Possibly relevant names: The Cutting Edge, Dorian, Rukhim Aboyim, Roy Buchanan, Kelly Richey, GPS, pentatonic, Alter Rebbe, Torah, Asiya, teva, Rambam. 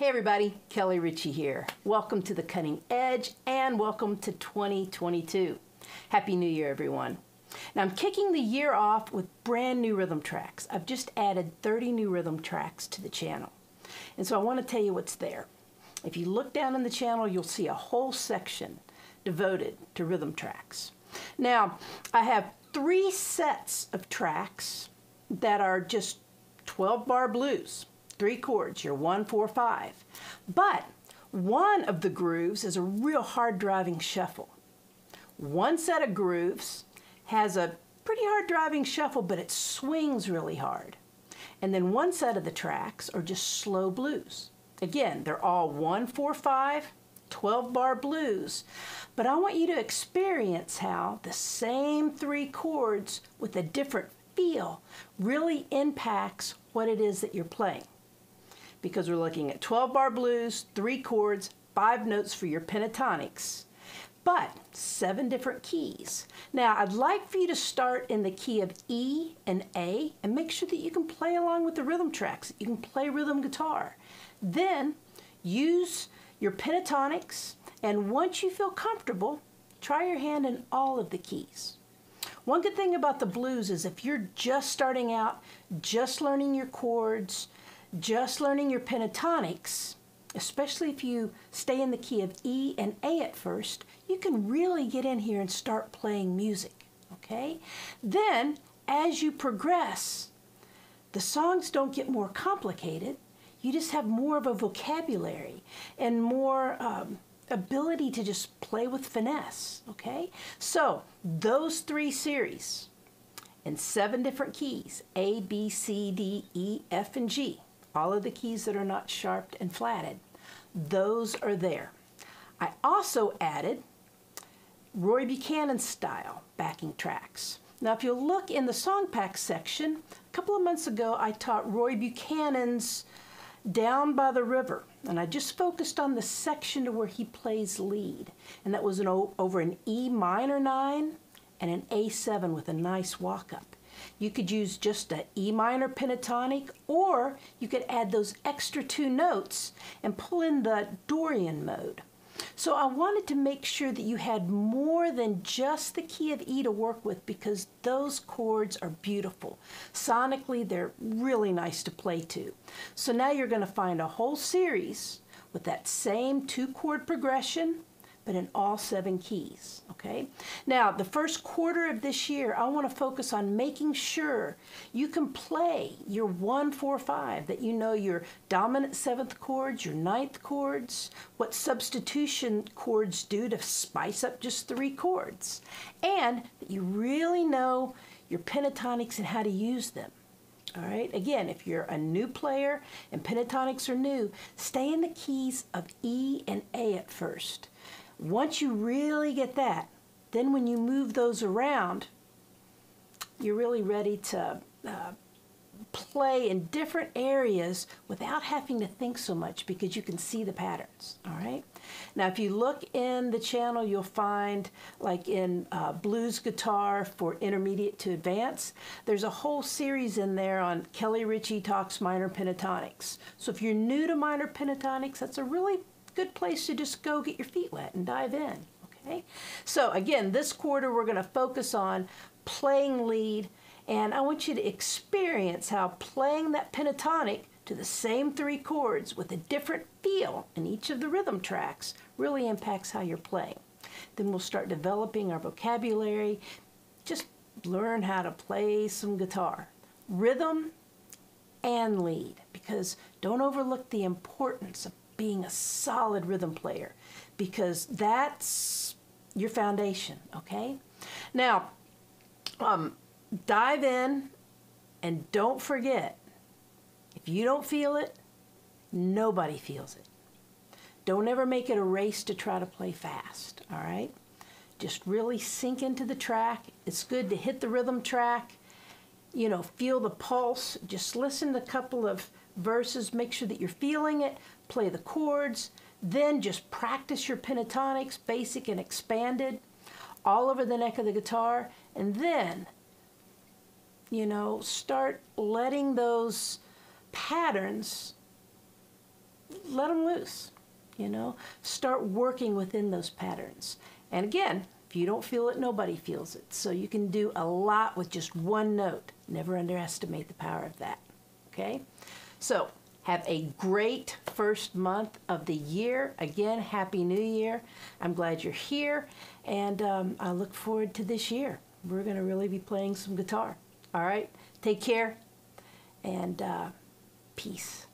Hey everybody, Kelly Richey here. Welcome to The Cutting Edge and welcome to 2022. Happy New Year, everyone. Now I'm kicking the year off with brand new rhythm tracks. I've just added 30 new rhythm tracks to the channel. And so I want to tell you what's there. If you look down in the channel, you'll see a whole section devoted to rhythm tracks. Now, I have 3 sets of tracks that are just 12-bar blues. 3 chords, your 1, 4, 5. But one of the grooves is a real hard driving shuffle. One set of grooves has a pretty hard driving shuffle, but it swings really hard. And then one set of the tracks are just slow blues. Again, they're all 1, 4, 5, 12-bar blues. But I want you to experience how the same 3 chords with a different feel really impacts what it is that you're playing. Because we're looking at 12-bar blues, 3 chords, 5 notes for your pentatonics, but 7 different keys. Now, I'd like for you to start in the key of E and A and make sure that you can play along with the rhythm tracks. You can play rhythm guitar. Then use your pentatonics, and once you feel comfortable, try your hand in all of the keys. One good thing about the blues is if you're just starting out, just learning your chords, just learning your pentatonics, especially if you stay in the key of E and A at first, you can really get in here and start playing music, okay? Then, as you progress, the songs don't get more complicated. You just have more of a vocabulary and more ability to just play with finesse, okay? So, those 3 series and 7 different keys, A, B, C, D, E, F, and G, all of the keys that are not sharped and flatted, those are there. I also added Roy Buchanan style backing tracks. Now, if you'll look in the song pack section, a couple of months ago, I taught Roy Buchanan's Down by the River, and I just focused on the section to where he plays lead, and that was over an E minor 9 and an A7 with a nice walk-up. You could use just an E minor pentatonic, or you could add those extra 2 notes and pull in the Dorian mode. So I wanted to make sure that you had more than just the key of E to work with, because those chords are beautiful. Sonically, they're really nice to play to. So now you're going to find a whole series with that same 2-chord progression, but in all 7 keys, okay? Now, the first quarter of this year, I want to focus on making sure you can play your 1, 4, 5, that you know your dominant 7th chords, your 9th chords, what substitution chords do to spice up just 3 chords, and that you really know your pentatonics and how to use them. All right, again, if you're a new player and pentatonics are new, stay in the keys of E and A at first. Once you really get that, then when you move those around, you're really ready to play in different areas without having to think so much, because you can see the patterns, all right? Now, if you look in the channel, you'll find, like in blues guitar for intermediate to advanced, there's a whole series in there on Kelly Richey Talks Minor Pentatonics. So if you're new to minor pentatonics, that's a really good place to just go get your feet wet and dive in, okay? So again, this quarter we're going to focus on playing lead, and I want you to experience how playing that pentatonic to the same 3 chords with a different feel in each of the rhythm tracks really impacts how you're playing. Then we'll start developing our vocabulary, just learn how to play some guitar, rhythm and lead, because don't overlook the importance of being a solid rhythm player, because that's your foundation, okay? Now, dive in, and don't forget, if you don't feel it, nobody feels it. Don't ever make it a race to try to play fast, all right? Just really sink into the track. It's good to hit the rhythm track, you know, feel the pulse. Just listen to a couple of verses, make sure that you're feeling it, play the chords, then just practice your pentatonics, basic and expanded, all over the neck of the guitar, and then, you know, start letting those patterns let them loose, you know. Start working within those patterns. And again, if you don't feel it, nobody feels it. So you can do a lot with just one note. Never underestimate the power of that, okay? So have a great first month of the year. Again, Happy New Year. I'm glad you're here, and I look forward to this year. We're going to really be playing some guitar. All right? Take care, and peace.